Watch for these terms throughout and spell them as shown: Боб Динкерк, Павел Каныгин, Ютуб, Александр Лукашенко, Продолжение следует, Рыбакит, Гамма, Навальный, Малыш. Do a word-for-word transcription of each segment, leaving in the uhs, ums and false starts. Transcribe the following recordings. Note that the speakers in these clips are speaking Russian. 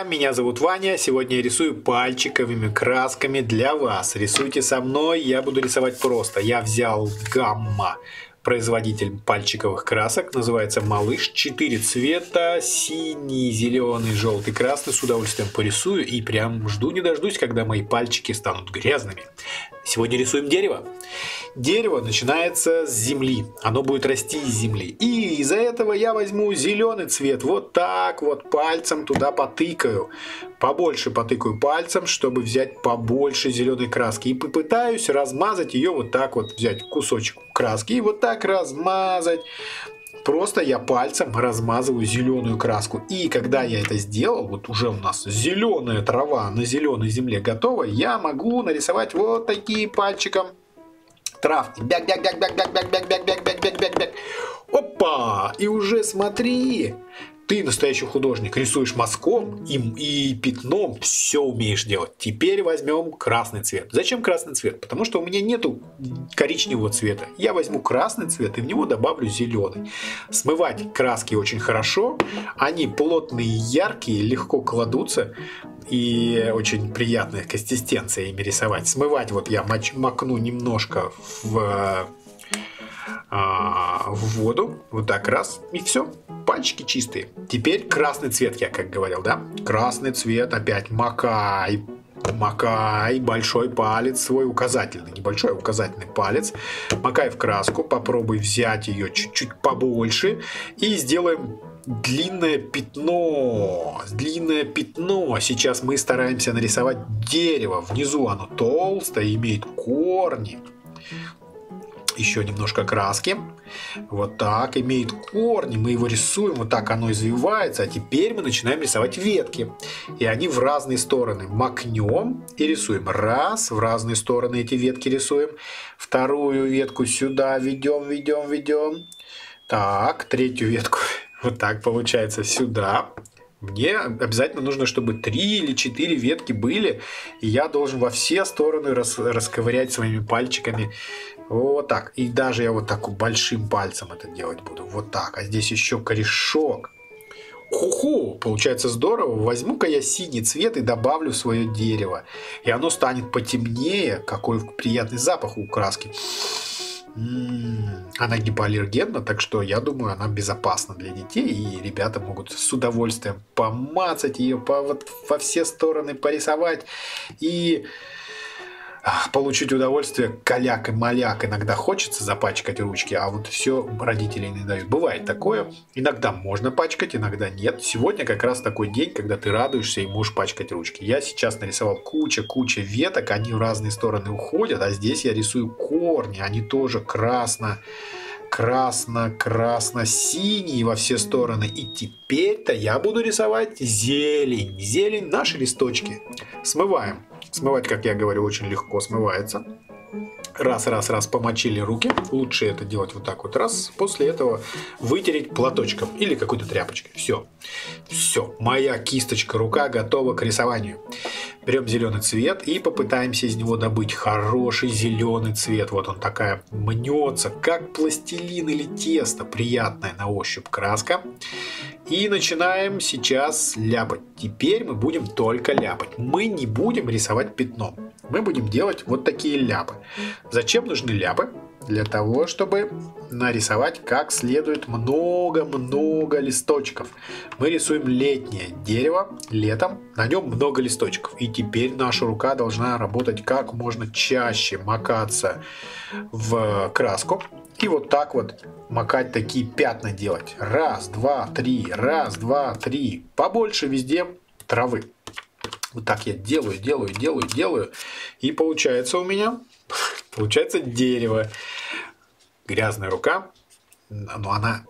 друзья, меня зовут Ваня. Сегодня я рисую пальчиковыми красками для вас. Рисуйте со мной, я буду рисовать просто. Я взял Гамма, производитель пальчиковых красок, называется Малыш. Четыре цвета: синий, зеленый, желтый, красный. С удовольствием порисую и прям жду не дождусь, когда мои пальчики станут грязными. Сегодня рисуем дерево. Дерево начинается с земли, оно будет расти из земли. И из-за этого я возьму зеленый цвет, вот так вот пальцем туда потыкаю. Побольше потыкаю пальцем, чтобы взять побольше зеленой краски. И попытаюсь размазать ее вот так вот, взять кусочек краски и вот так размазать. Просто я пальцем размазываю зеленую краску. И когда я это сделал, вот уже у нас зеленая трава на зеленой земле готова, я могу нарисовать вот такие пальчиком травки. Бяк-бяк-бяк-бяк-бяк-бяк-бяк-бяк-бяк-бяк-бяк. Опа! И уже смотри, ты настоящий художник, рисуешь мазком им и пятном, все умеешь делать. Теперь возьмем красный цвет. Зачем красный цвет? Потому что у меня нету коричневого цвета. Я возьму красный цвет и в него добавлю зеленый. Смывать краски очень хорошо. Они плотные, яркие, легко кладутся и очень приятная консистенция ими рисовать. Смывать вот я макну немножко в в воду, вот так раз, и все, пальчики чистые. Теперь красный цвет, я как говорил, да? Красный цвет, опять макай, макай, большой палец свой указательный, небольшой, а указательный палец, макай в краску, попробуй взять ее чуть-чуть побольше и сделаем длинное пятно, длинное пятно. Сейчас мы стараемся нарисовать дерево, внизу оно толстое, имеет корни. Еще немножко краски. Вот так, имеет корни. Мы его рисуем, вот так оно извивается. А теперь мы начинаем рисовать ветки. И они в разные стороны. Макнем и рисуем. Раз, в разные стороны эти ветки рисуем. Вторую ветку сюда ведем, ведем, ведем. Так, третью ветку вот так получается сюда. Мне обязательно нужно, чтобы три или четыре ветки были. И я должен во все стороны рас расковырять своими пальчиками. Вот так. И даже я вот так большим пальцем это делать буду. Вот так. А здесь еще корешок. Ху-ху! Получается здорово. Возьму-ка я синий цвет и добавлю в свое дерево. И оно станет потемнее. Какой приятный запах у краски. М-м-м. Она гипоаллергенна, так что я думаю, она безопасна для детей. И ребята могут с удовольствием помацать ее, по вот во все стороны порисовать. И получить удовольствие. Каляк и маляк. Иногда хочется запачкать ручки, а вот все родители не дают. Бывает такое. Иногда можно пачкать, иногда нет. Сегодня как раз такой день, когда ты радуешься и можешь пачкать ручки. Я сейчас нарисовал куча-куча веток. Они в разные стороны уходят. А здесь я рисую корни. Они тоже красно, красно, красно-синие во все стороны. И теперь-то я буду рисовать зелень. Зелень, наши листочки. Смываем. Смывать, как я говорю, очень легко смывается. Раз, раз, раз помочили руки. Лучше это делать вот так вот. Раз. После этого вытереть платочком или какой-то тряпочкой. Все. Все. Моя кисточка, рука готова к рисованию. Берем зеленый цвет и попытаемся из него добыть хороший зеленый цвет. Вот он такая мнется, как пластилин или тесто. Приятная на ощупь краска. И начинаем сейчас ляпать. Теперь мы будем только ляпать. Мы не будем рисовать пятном. Мы будем делать вот такие ляпы. Зачем нужны ляпы? Для того, чтобы нарисовать как следует много-много листочков. Мы рисуем летнее дерево, летом, на нем много листочков. И теперь наша рука должна работать как можно чаще, макаться в краску. И вот так вот макать, такие пятна делать. Раз, два, три, раз, два, три. Побольше везде травы. Вот так я делаю, делаю, делаю, делаю. И получается у меня... Получается дерево. Грязная рука. Но она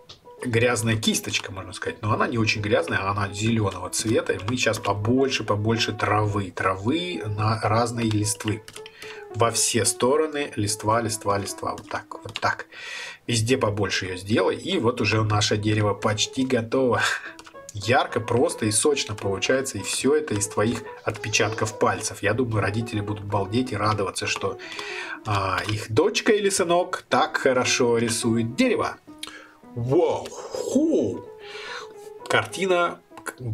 грязная кисточка, можно сказать. Но она не очень грязная, она зеленого цвета. И мы сейчас побольше, побольше травы. Травы на разные листвы. Во все стороны листва, листва, листва. Вот так, вот так. Везде побольше ее сделай. И вот уже наше дерево почти готово. Ярко, просто и сочно получается. И все это из твоих отпечатков пальцев. Я думаю, родители будут балдеть и радоваться, что а, их дочка или сынок так хорошо рисует дерево. Вау! Ху! Картина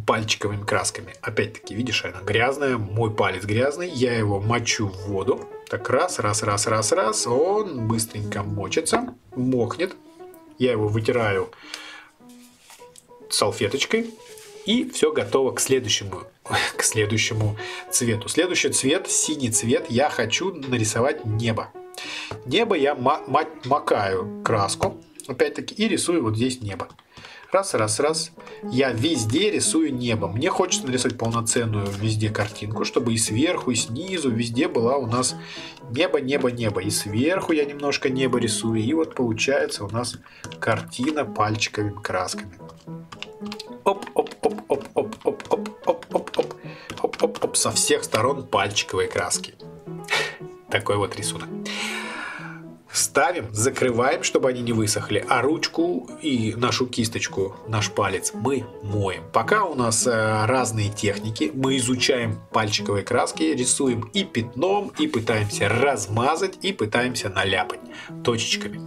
пальчиковыми красками. Опять-таки, видишь, она грязная, мой палец грязный, я его мочу в воду. Так раз, раз, раз, раз, раз, он быстренько мочится, мокнет. Я его вытираю салфеточкой. И все готово к следующему, к следующему цвету. Следующий цвет, синий цвет, я хочу нарисовать небо. Небо я макаю краску, опять-таки, и рисую вот здесь небо. Раз, раз, раз. Я везде рисую небо. Мне хочется нарисовать полноценную везде картинку, чтобы и сверху, и снизу, везде было у нас небо, небо, небо. И сверху я немножко небо рисую. И вот получается у нас картина пальчиковыми красками. Оп, оп, оп, оп, оп, оп, оп, оп, оп, оп, оп, оп, оп, со всех сторон пальчиковые краски. Такой вот рисунок. Ставим, закрываем, чтобы они не высохли, а ручку и нашу кисточку, наш палец мы моем. Пока у нас э, разные техники, мы изучаем пальчиковые краски, рисуем и пятном, и пытаемся размазать, и пытаемся наляпать точечками.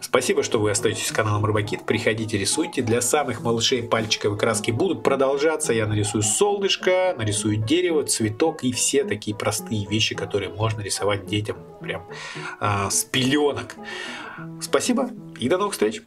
Спасибо, что вы остаетесь с каналом Рыбакит. Приходите, рисуйте. Для самых малышей пальчиковые краски будут продолжаться. Я нарисую солнышко, нарисую дерево, цветок и все такие простые вещи, которые можно рисовать детям прям а, с пеленок. Спасибо и до новых встреч!